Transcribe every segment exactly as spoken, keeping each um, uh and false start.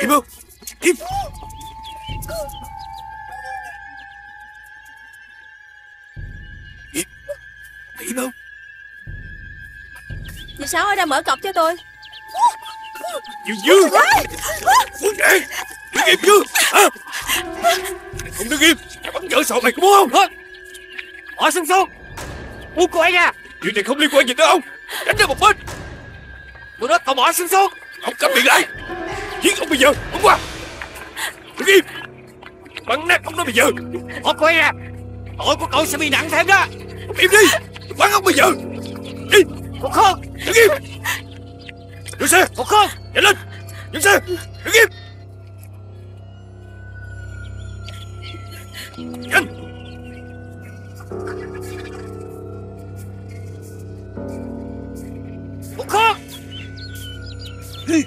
Im không? Im. Im. Im không? Chị Sáu ơi, ra mở cọc cho tôi. Chiêu Dương, muốn chạy, đừng im chứ, hả? Không đứng im, mày bắn vợ sầu mày có muốn không hả? Bỏ xuống xuống, buông cô ấy ra. Chuyện này không liên quan gì tới ông, tránh ra một bên. Tụi nó tao bỏ xuống xuống, ông cấm miệng lại, giết ông bây giờ, ông qua. Đừng im, bắn nát ông đó bây giờ. Bỏ cô ấy ra, tội của cậu sẽ bị nặng thêm đó. Ông im đi, bắn ông bây giờ, đi. Còn không, đừng im. Dừng xe! Còn không! Nhanh lên! Dừng xe! Đứng im! Nhanh! Còn không! Đi!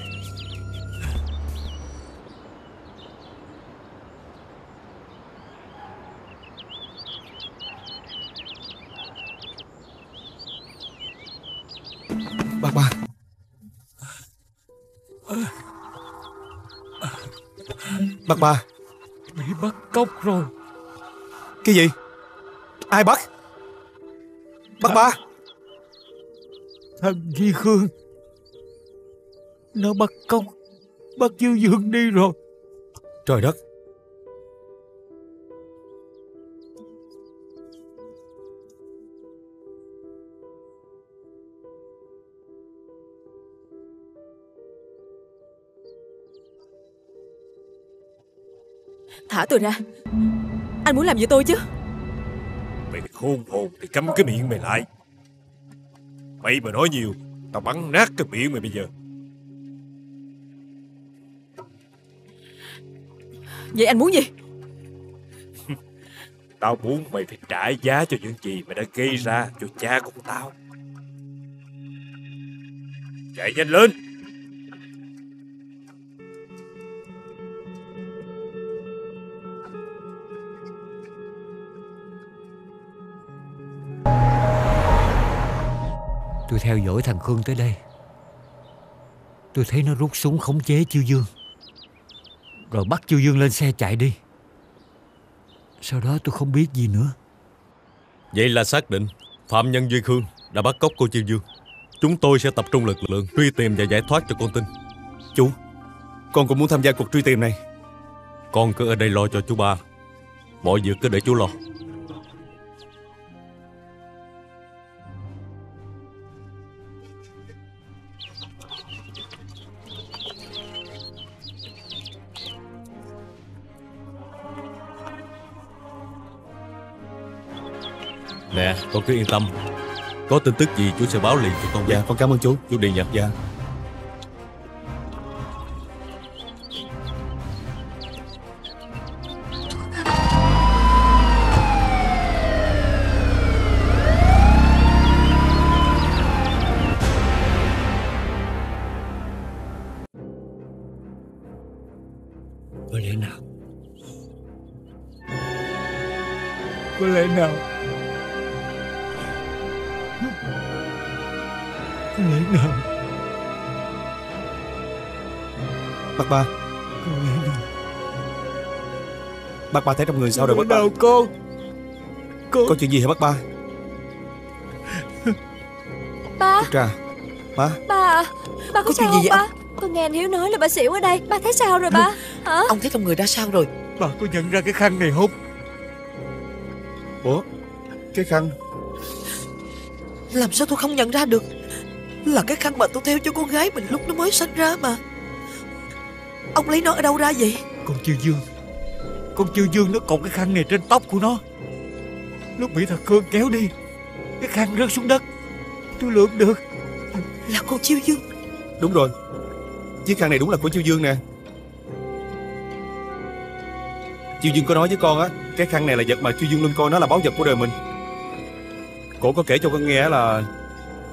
Bác ba! Bác ba bị bắt cóc rồi. Cái gì? Ai bắt? Bác ba, thằng Duy Khương nó bắt cóc bắt Chiêu Dương đi rồi. Trời đất, thả tôi ra. Anh muốn làm gì tôi chứ? Mày khôn hồn thì cấm cái miệng mày lại. Mày mà nói nhiều, tao bắn nát cái miệng mày bây giờ. Vậy anh muốn gì? Tao muốn mày phải trả giá cho những gì mày đã gây ra cho cha của tao. Chạy nhanh lên. Tôi theo dõi thằng Khương tới đây. Tôi thấy nó rút súng khống chế Chiêu Dương, rồi bắt Chiêu Dương lên xe chạy đi. Sau đó tôi không biết gì nữa. Vậy là xác định Phạm Nhân Duy Khương đã bắt cóc cô Chiêu Dương. Chúng tôi sẽ tập trung lực lượng truy tìm và giải thoát cho con tin. Chú, con cũng muốn tham gia cuộc truy tìm này. Con cứ ở đây lo cho chú ba, mọi việc cứ để chú lo. Nè, con cứ yên tâm. Có tin tức gì chú sẽ báo liền cho con. Dạ, con cảm ơn chú. Chú đi nha. Dạ. Có lẽ nào? Có lẽ nào? Nào. Bác ba, bác ba thấy trong người sao rồi bác ba? Con, con có chuyện gì hả bác ba? Ba, Trúc Trà, má. Ba, ba có, có chuyện gì vậy ba? Con nghe anh Hiếu nói là bà xỉu ở đây. Ba thấy sao rồi ba? Hả? Ông thấy trong người ra sao rồi? Bà có nhận ra cái khăn này không? Ủa, cái khăn? Làm sao tôi không nhận ra được? Là cái khăn mà tôi theo cho con gái mình lúc nó mới sinh ra mà. Ông lấy nó ở đâu ra vậy? Con Chiêu Dương, con Chiêu Dương nó cột cái khăn này trên tóc của nó. Lúc bị thằng Khương kéo đi, cái khăn rớt xuống đất. Tôi lượm được. Là con Chiêu Dương? Đúng rồi, chiếc khăn này đúng là của Chiêu Dương nè. Chiêu Dương có nói với con á, cái khăn này là vật mà Chiêu Dương luôn coi nó là báu vật của đời mình. Cổ có kể cho con nghe là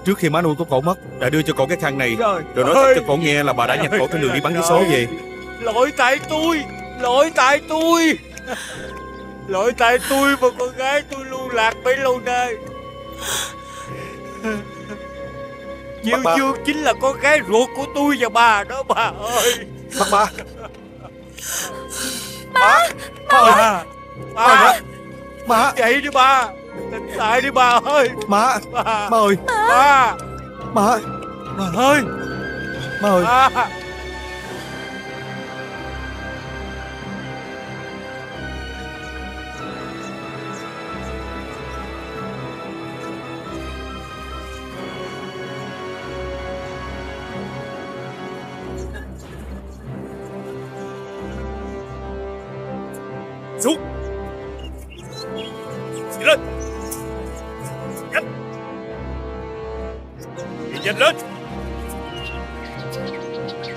trước khi má nuôi của cổ mất đã đưa cho cổ cái khăn này, rồi nói thật cho cổ nghe là bà đã nhặt cổ trên đường đi bán vé số về. Lỗi tại tôi, lỗi tại tôi, lỗi tại tôi mà con gái tôi lưu lạc bấy lâu nay. Chiêu Dương chính là con gái ruột của tôi và bà đó bà ơi. Má Má Má Má ơi Má Má Dậy đi ba, tỉnh lại đi ba ơi. Má Má ơi Má Má ơi Má ơi Má ơi. Xuống đi lên, nhanh đi, nhanh lên,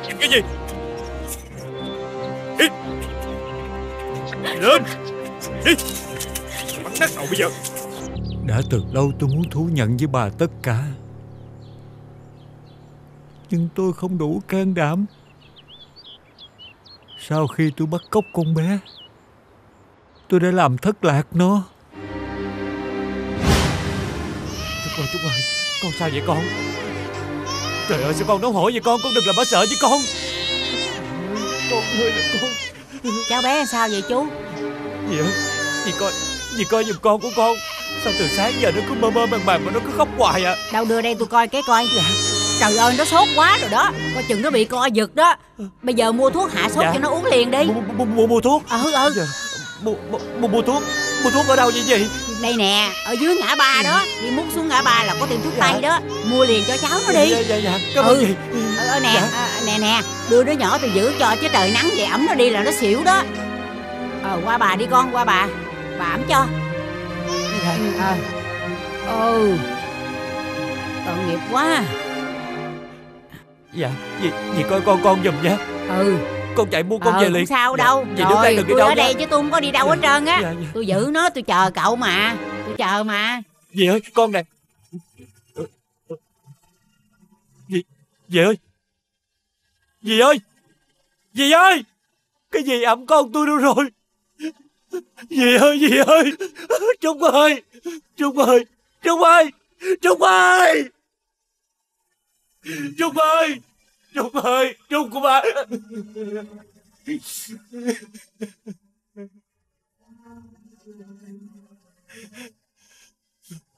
nhìn cái gì đi, đi lên đi, bắt nát đầu bây giờ. Đã từ lâu tôi muốn thú nhận với bà tất cả, nhưng tôi không đủ can đảm. Sau khi tôi bắt cóc con bé, tôi đã làm thất lạc nó. Trời ơi, Trúc ơi, con sao vậy con? Trời ơi, sao con nóng hổi vậy con? Con đừng làm bà sợ chứ con. Con ơi là con. Cháu bé sao vậy chú? Gì hả? Dì coi, dì coi giùm con của con. Sao từ sáng giờ nó cứ mơ mơ màng màng mà nó cứ khóc hoài à? Đâu đưa đây tôi coi cái coi. Dạ. Trời ơi, nó sốt quá rồi đó, coi chừng nó bị co giật đó. Bây giờ mua thuốc hạ sốt dạ. cho nó uống liền đi. Mua mua thuốc? Ờ ờ dạ. Mua, mua, mua thuốc, mua thuốc ở đâu vậy gì? Đây nè, ở dưới ngã ba đó. Đi mút xuống ngã ba là có tiệm thuốc dạ. tây đó. Mua liền cho cháu nó đi. Dạ, dạ, dạ. Cảm ơn ừ. gì? Ờ, nè, dạ. à, nè, nè đưa đứa nhỏ tôi giữ cho, chứ trời nắng vậy ẩm nó đi là nó xỉu đó. Ờ, qua bà đi con, qua bà. Bà ẩm cho dạ. à. Ừ, tội nghiệp quá. Dạ, dì, dì coi con con giùm nha. Ừ, con chạy mua con ờ, về liền. Sao đâu dạ. Rồi đây, đừng tôi đâu ở đây nha. Chứ tôi không có đi đâu hết trơn á. dạ, dạ. Tôi giữ nó, tôi chờ cậu mà. Tôi chờ mà. Dì ơi, con nè. Dì, dì ơi. Dì ơi. Dì ơi. Cái gì ẩm con tôi đâu rồi? Dì ơi, dì ơi. Trúc ơi. Trúc ơi. Trúc ơi. Trúc ơi. Trúc ơi. Trúc ơi, Trúc của bà. Trúc,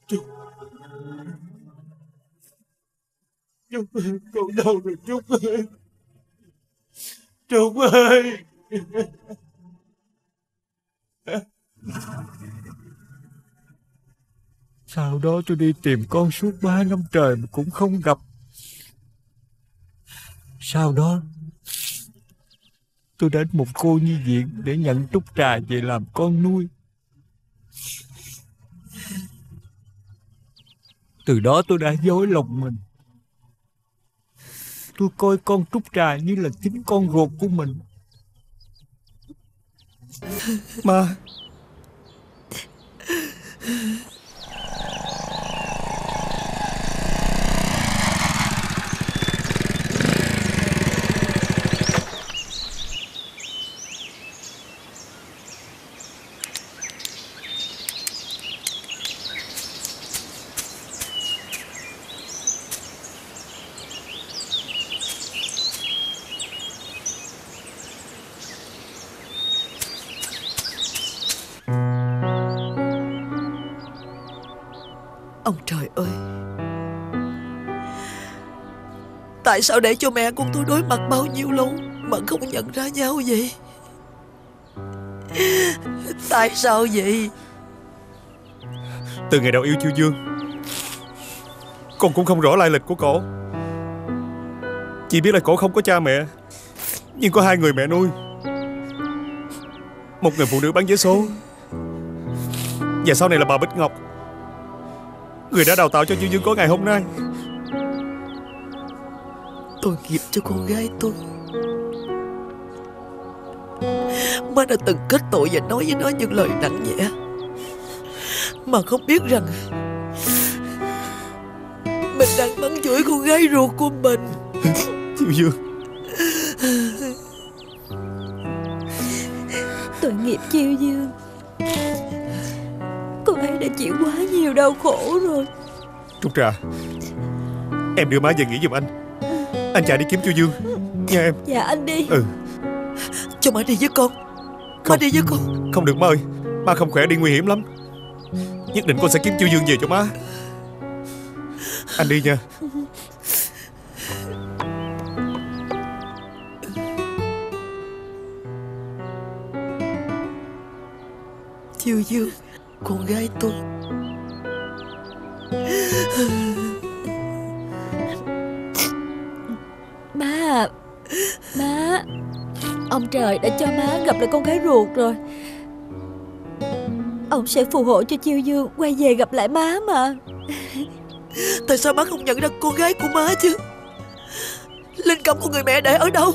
Trúc ơi, con đâu rồi Trúc ơi? Trúc ơi. Sau đó tôi đi tìm con suốt ba năm trời mà cũng không gặp. Sau đó tôi đến một cô nhi viện để nhận Trúc Trà về làm con nuôi. Từ đó tôi đã dối lòng mình. Tôi coi con Trúc Trà như là chính con ruột của mình. Mà tại sao để cho mẹ con tôi đối mặt bao nhiêu lâu mà không nhận ra nhau vậy? Tại sao vậy? Từ ngày đầu yêu Chiêu Dương, con cũng không rõ lai lịch của cổ. Chỉ biết là cổ không có cha mẹ, nhưng có hai người mẹ nuôi. Một người phụ nữ bán vé số, và sau này là bà Bích Ngọc, người đã đào tạo cho Chiêu Dương có ngày hôm nay. Tội nghiệp cho con gái tôi. Má đã từng kết tội và nói với nó những lời nặng nhẹ, mà không biết rằng mình đang mắng chửi con gái ruột của mình. Chiêu Dương, tội nghiệp Chiêu Dương. Con ấy đã chịu quá nhiều đau khổ rồi. Trúc Trà, em đưa má về nghỉ giùm anh. Anh chạy đi kiếm Chiêu Dương nha em. Dạ anh đi. Ừ. Cho má đi với con. Má đi với con. Không được má ơi. Má không khỏe đi, nguy hiểm lắm. Nhất định con sẽ kiếm Chiêu Dương về cho má. Anh đi nha. Chiêu Dương, con gái tôi. Má, má, ông trời đã cho má gặp lại con gái ruột rồi. Ông sẽ phù hộ cho Chiêu Dương quay về gặp lại má mà. Tại sao má không nhận ra con gái của má chứ? Linh cảm của người mẹ để ở đâu?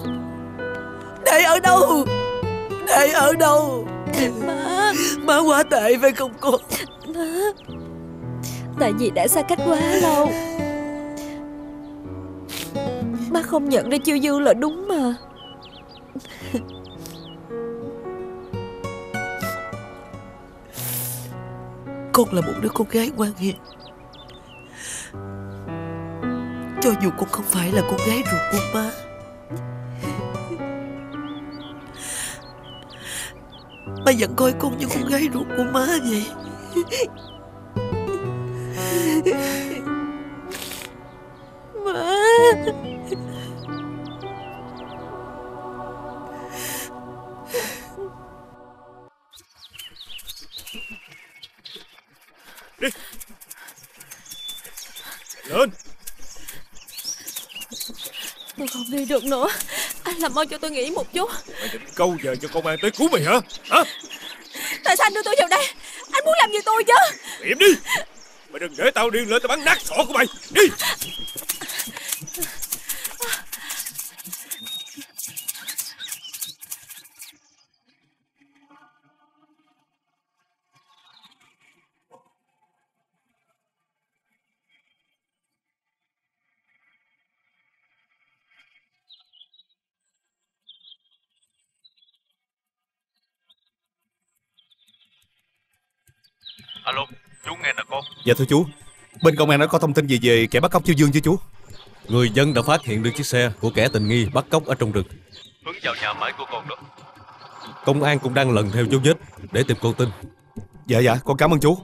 Để ở đâu? Để ở đâu? Má, má quá tệ phải không con? Má, tại vì đã xa cách quá lâu, má không nhận ra Chiêu Dương là đúng mà. Con là một đứa con gái ngoan hiền. Cho dù con không phải là con gái ruột của má, má vẫn coi con như con gái ruột của má vậy. Má, đi lên. Tôi không đi được nữa. Anh làm ơn cho tôi nghỉ một chút. Mày định câu giờ cho công an tới cứu mày hả? Hả? Tại sao anh đưa tôi vào đây? Anh muốn làm gì tôi chứ? Im đi. Mày đừng để tao điên lên, tao bắn nát sọ của mày. Đi. Alo, chú nghe nè con. Dạ thưa chú, bên công an đã có thông tin gì về kẻ bắt cóc Chiêu Dương chứ chú? Người dân đã phát hiện được chiếc xe của kẻ tình nghi bắt cóc ở trong rừng, hướng vào nhà máy của con đó. Công an cũng đang lần theo dấu vết để tìm con tin. Dạ dạ, con cảm ơn chú.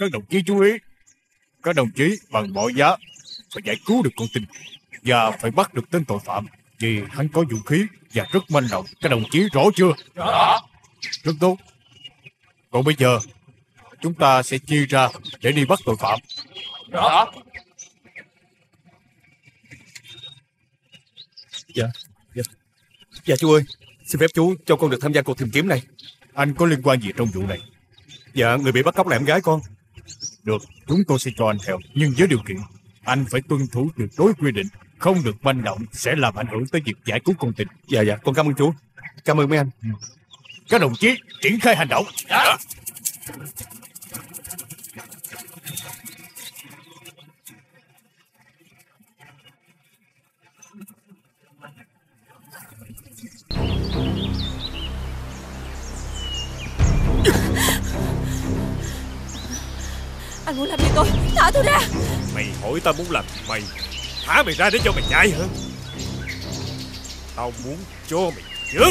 Các đồng chí chú ý, các đồng chí bằng mọi giá phải giải cứu được con tin và phải bắt được tên tội phạm, vì hắn có vũ khí và rất manh động. Các đồng chí rõ chưa? Rõ. Rất tốt. Còn bây giờ chúng ta sẽ chia ra để đi bắt tội phạm. Rõ. Dạ, dạ, dạ chú ơi, xin phép chú cho con được tham gia cuộc tìm kiếm này. Anh có liên quan gì trong vụ này? Dạ, người bị bắt cóc là em gái con. Được, chúng tôi sẽ cho anh theo, nhưng với điều kiện anh phải tuân thủ tuyệt đối quy định, không được manh động, sẽ làm ảnh hưởng tới việc giải cứu con tin. Dạ dạ, con cảm ơn chú. Cảm ơn mấy anh. Ừ. Các đồng chí triển khai hành động. Dạ. Anh muốn làm gì tôi? Thả tôi ra. Mày hỏi tao muốn làm gì mày? Thả mày ra để cho mày chạy hả? Tao muốn cho mày chết.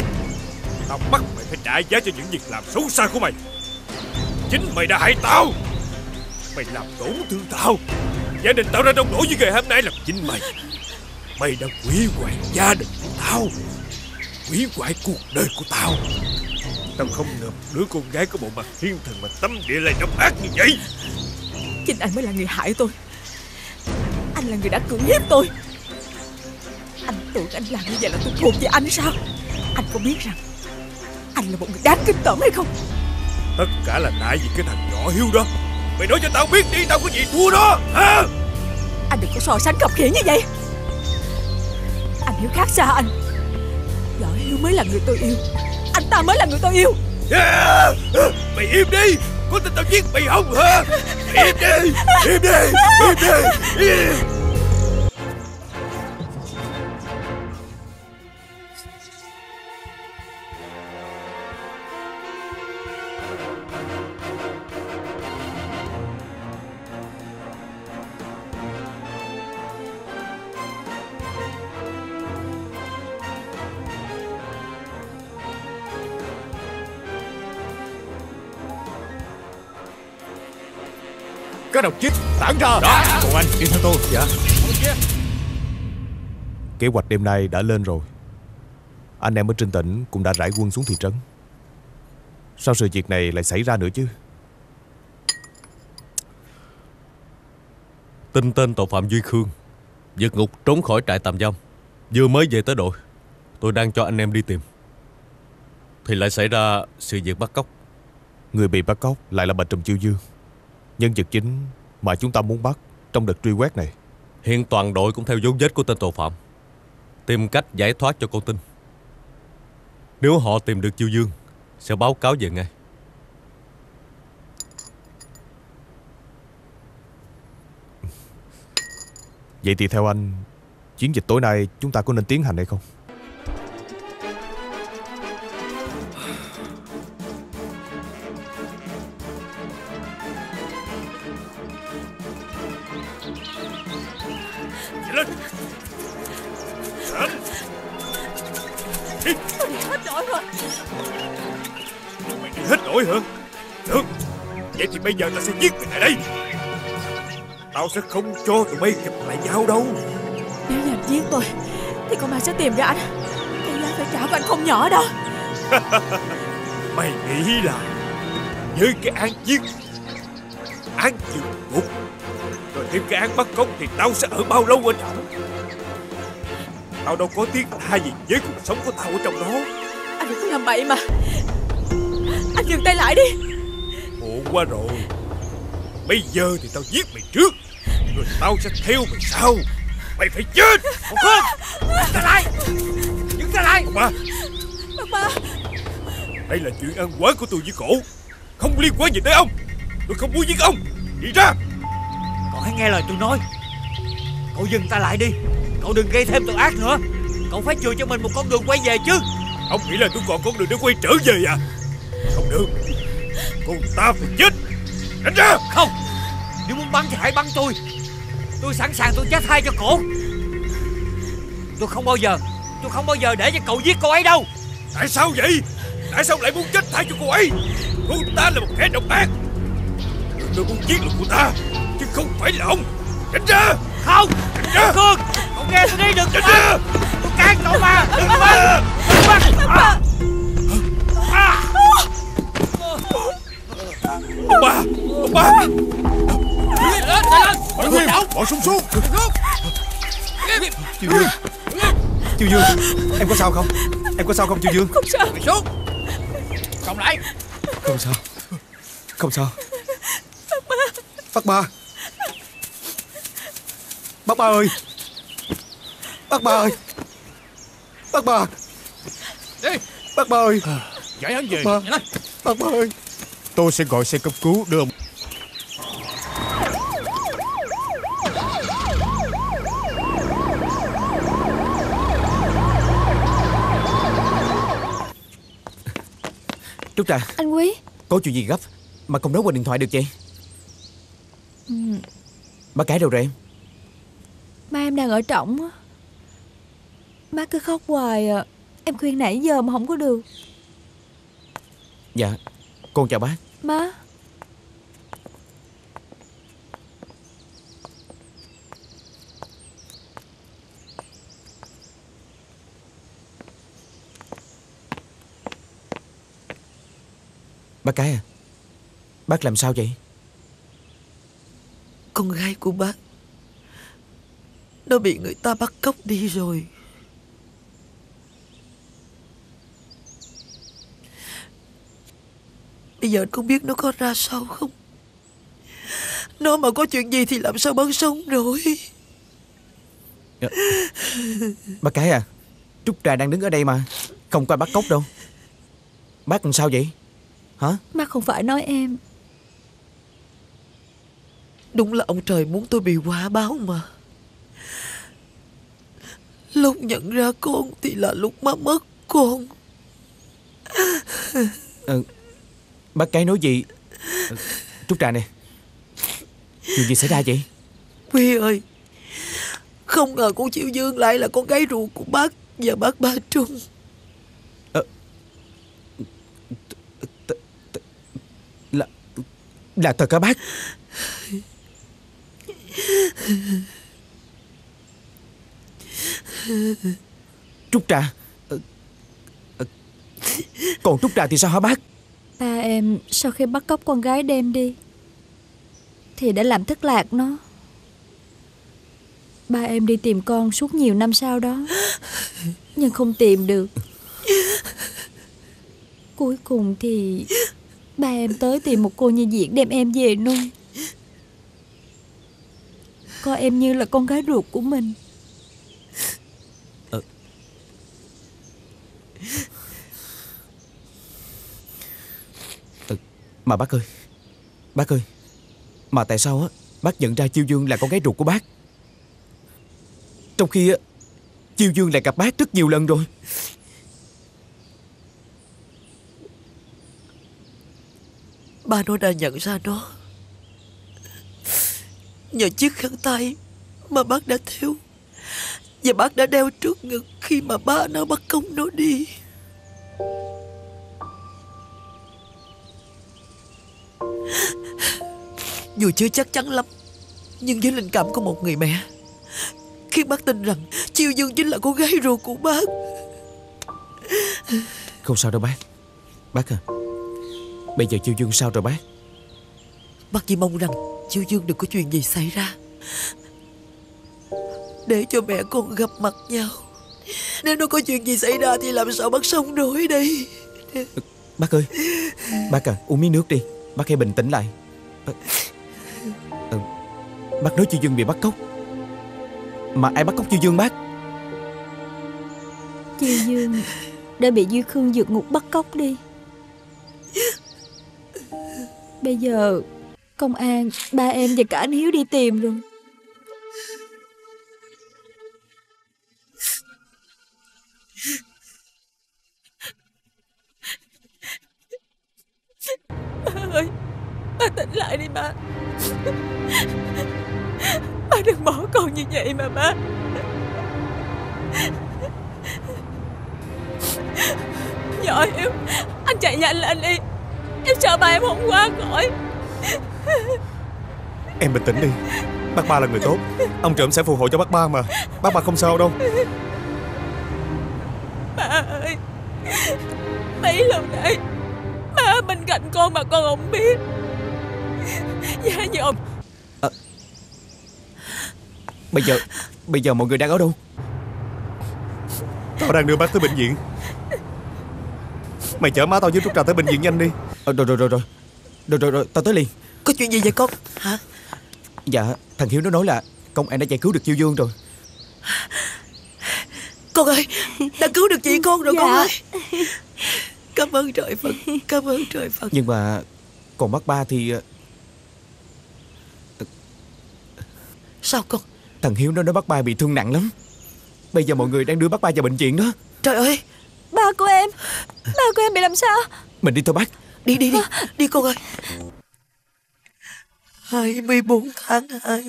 Tao bắt mày phải trả giá cho những việc làm xấu xa của mày. Chính mày đã hại tao. Mày làm tổn thương tao. Gia đình tao ra đông đổ như ngày hôm nay là chính mày. Mày đã hủy hoại gia đình của tao, hủy hoại cuộc đời của tao. Tao không ngờ đứa con gái có bộ mặt thiên thần mà tâm địa lại độc ác như vậy. Chính anh mới là người hại tôi. Anh là người đã cưỡng hiếp tôi. Anh tuổi anh làm như vậy là tôi thuộc về anh sao? Anh có biết rằng anh là một người đáng kinh tởm hay không? Tất cả là tại vì cái thằng nhỏ hiếu đó. Mày nói cho tao biết đi, tao có gì thua đó hả? Anh đừng có so sánh khập khiễng như vậy. Anh Hiếu khác xa anh. Võ Hiếu mới là người tôi yêu. Anh ta mới là người tôi yêu. Yeah. Mày im đi, có tin tao giết mày không hả? Im đi, im đi, im đi. Yeah. Các đồng chí tản ra đó. Còn anh đi theo tôi. Dạ. Kế hoạch đêm nay đã lên rồi. Anh em ở trên tỉnh cũng đã rải quân xuống thị trấn. Sao sự việc này lại xảy ra nữa chứ? Tin tên tội phạm Duy Khương vượt ngục trốn khỏi trại tạm giam, vừa mới về tới đội. Tôi đang cho anh em đi tìm thì lại xảy ra sự việc bắt cóc. Người bị bắt cóc lại là bà Trùm Chiêu Dương, nhân vật chính mà chúng ta muốn bắt trong đợt truy quét này. Hiện toàn đội cũng theo dấu vết của tên tội phạm, tìm cách giải thoát cho con tin. Nếu họ tìm được Chiêu Dương sẽ báo cáo về ngay. Vậy thì theo anh, chiến dịch tối nay chúng ta có nên tiến hành hay không? Bây giờ ta sẽ giết mày tại đây. Tao sẽ không cho tụi bay gặp lại nhau đâu. Nếu như anh giết tôi thì con ma sẽ tìm ra anh. Tôi phải trả của anh không nhỏ đâu. Mày nghĩ là với cái án giết, án chịu ngục, rồi thêm cái án bắt cóc thì tao sẽ ở bao lâu ở trong? Tao đâu có tiếc tha gì với cuộc sống của tao ở trong đó. Anh đừng có làm bậy mà. Anh dừng tay lại đi. Qua rồi. Bây giờ thì tao giết mày trước, rồi tao sẽ theo mày sau. Mày phải chết. Không không. Đứng ra lại. Đứng ra lại. Bà ba, đây là chuyện ăn quán của tôi với cổ, không liên quan gì tới ông. Tôi không muốn giết ông. Đi ra. Cậu hãy nghe lời tôi nói. Cậu dừng ta lại đi. Cậu đừng gây thêm tội ác nữa. Cậu phải chừa cho mình một con đường quay về chứ. Ông nghĩ là tôi còn con đường để quay trở về à? Không được. Cô ta phải chết. Tránh ra. Không. Nếu muốn bắn thì hãy bắn tôi. Tôi sẵn sàng, tôi chết thay cho cổ. Tôi không bao giờ Tôi không bao giờ để cho cậu giết cô ấy đâu. Tại sao vậy? Tại sao lại muốn chết thay cho cô ấy? Cô ta là một kẻ độc ác. Tôi muốn giết được cô ta chứ không phải là ông. Tránh ra. Không. Tránh ra. Cương, cậu nghe tôi đi, đừng. Tránh ra. Tôi can cậu mà. Đừng bắn. Đừng bắn. À. À. Ông ba, ông ba, mọi người bỏ súng xuống. Chiêu Dương, Chiêu Dương, em có sao không? Em có sao không Chiêu Dương? Không sao. Mày xuống, cầm lại. Không sao, không sao. Bác ba, bác ba ơi, bác ba ơi, bác ba, đi, bác ba ơi, giải hắn về, bác ba ơi. Tôi sẽ gọi xe cấp cứu đưa ông. Trúc Trà. Anh Quý. Có chuyện gì gấp mà không nói qua điện thoại được vậy? Ừ. Má cái đâu rồi em? Má em đang ở trỏng. Má cứ khóc hoài à. Em khuyên nãy giờ mà không có được. Dạ. Con chào bác. Má. Bác cái à, bác làm sao vậy? Con gái của bác nó bị người ta bắt cóc đi rồi. Bây giờ anh không biết nó có ra sao không. Nó mà có chuyện gì thì làm sao bớt sống rồi. Bác cái à, Trúc Trà đang đứng ở đây mà. Không có ai bắt cóc đâu. Bác làm sao vậy hả? Bác không phải nói em. Đúng là ông trời muốn tôi bị quả báo mà. Lúc nhận ra con thì là lúc má mất con. Ừ, bác cái nói gì? Trúc Trà nè, chuyện gì xảy ra vậy? Huy ơi, không ngờ cô Chiêu Dương lại là con gái ruột của bác và bác Ba Trung. À, là, là thật hả bác? Trúc Trà, còn Trúc Trà thì sao hả bác? Ba em sau khi bắt cóc con gái đem đi thì đã làm thất lạc nó. Ba em đi tìm con suốt nhiều năm sau đó, nhưng không tìm được. Cuối cùng thì ba em tới tìm một cô nhi viện đem em về nuôi, coi em như là con gái ruột của mình. Ờ. Ừ. Mà bác ơi, bác ơi, mà tại sao á bác nhận ra Chiêu Dương là con gái ruột của bác, trong khi á Chiêu Dương lại gặp bác rất nhiều lần rồi? Ba nó đã nhận ra nó nhờ chiếc khăn tay mà bác đã thêu và bác đã đeo trước ngực khi mà ba nó bắt cóc nó đi. Dù chưa chắc chắn lắm, nhưng với linh cảm của một người mẹ khiến bác tin rằng Chiêu Dương chính là cô gái ruột của bác. Không sao đâu bác. Bác à, bây giờ Chiêu Dương sao rồi bác? Bác chỉ mong rằng Chiêu Dương đừng có chuyện gì xảy ra, để cho mẹ con gặp mặt nhau. Nếu nó có chuyện gì xảy ra thì làm sao bác sống nổi đây? Bác ơi, bác à, uống miếng nước đi. Bác hãy bình tĩnh lại. Bác, ừ, bác nói Chiêu Dương bị bắt cóc. Mà ai bắt cóc Chiêu Dương bác? Chiêu Dương đã bị Duy Khương vượt ngục bắt cóc đi. Bây giờ công an, ba em và cả anh Hiếu đi tìm rồi. Ba ơi, ba tỉnh lại đi ba. Ba đừng bỏ con như vậy mà ba. Vợ em, anh chạy nhanh lên đi, em sợ ba em không qua khỏi. Em bình tĩnh đi. Bác Ba là người tốt, ông Trộm sẽ phù hộ cho bác Ba mà. Bác Ba không sao đâu. Ba ơi, mấy lâu nay ba ở bên cạnh con mà con không biết. Dạ như ông à, Bây giờ Bây giờ mọi người đang ở đâu? Tao đang đưa bác tới bệnh viện. Mày chở má tao với Trúc Trà tới bệnh viện nhanh đi. à, Rồi rồi rồi rồi Rồi rồi rồi, tao tới liền. Có chuyện gì vậy con? Hả? Dạ, thằng Hiếu nó nói là công an đã giải cứu được Chiêu Dương rồi. Con ơi, đã cứu được chị con rồi. Dạ. Con ơi, cảm ơn trời Phật, cảm ơn trời Phật. Nhưng mà còn bác Ba thì... Sao con? Thằng Hiếu nó nói bác Ba bị thương nặng lắm. Bây giờ mọi người đang đưa bác Ba vào bệnh viện đó. Trời ơi, ba của em, ba của em bị làm sao? Mình đi thôi bác. Đi đi đi, đi con ơi. hai mươi bốn tháng hai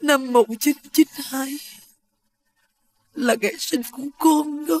năm một nghìn chín trăm chín mươi hai là ngày sinh của con đó.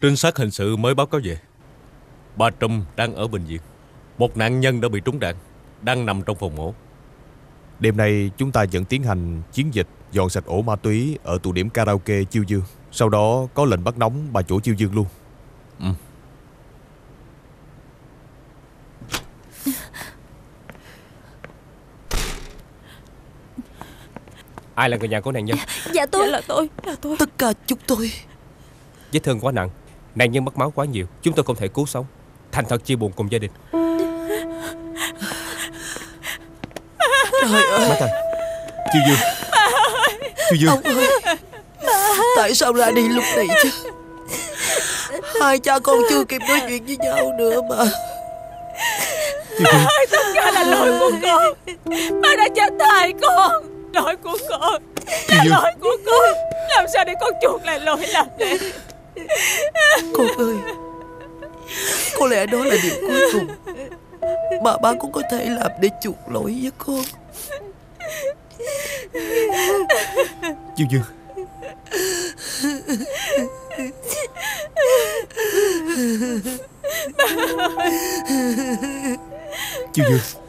Trinh sát hình sự mới báo cáo về bà Trâm đang ở bệnh viện. Một nạn nhân đã bị trúng đạn, đang nằm trong phòng mổ. Đêm nay chúng ta vẫn tiến hành chiến dịch dọn sạch ổ ma túy ở tụ điểm karaoke Chiêu Dương. Sau đó có lệnh bắt nóng bà chủ Chiêu Dương luôn. Ừ. Ai là người nhà của nạn nhân? Dạ tôi. Dạ là tôi, là tôi. Tất cả chúng tôi. Vết thương quá nặng, nạn nhân mất máu quá nhiều, chúng tôi không thể cứu sống. Thành thật chia buồn cùng gia đình. Trời ơi. Má Thành. Chiêu Dương. Chiêu Dương. Ông ơi. Tại sao ra đi lúc này chứ? Hai cha con chưa kịp nói chuyện với nhau nữa mà. Chiêu Dương. Tất cả là lỗi của con. Má đã chết thay con. Lỗi của con. Là lỗi của con. Làm sao để con chuộc lại lỗi lầm này? Con ơi, có lẽ đó là điều cuối cùng mà ba cũng có thể làm để chuộc lỗi với con. Chiêu Dương, Chiêu Dương.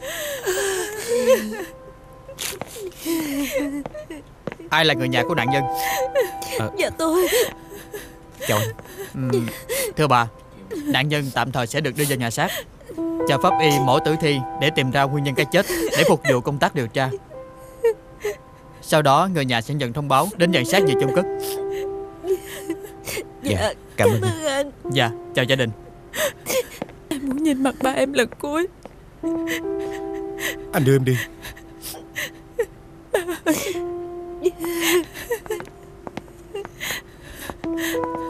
Ai là người nhà của nạn nhân? À. Dạ tôi. Chào anh. Ừ, thưa bà, nạn nhân tạm thời sẽ được đưa vào nhà xác, cho pháp y mổ tử thi để tìm ra nguyên nhân cái chết, để phục vụ công tác điều tra. Sau đó người nhà sẽ nhận thông báo đến nhận xác về chung cất. Dạ, dạ cảm, cảm ơn anh. Dạ, chào gia đình. Em muốn nhìn mặt ba em lần cuối. Anh đưa em đi. Ba ơi.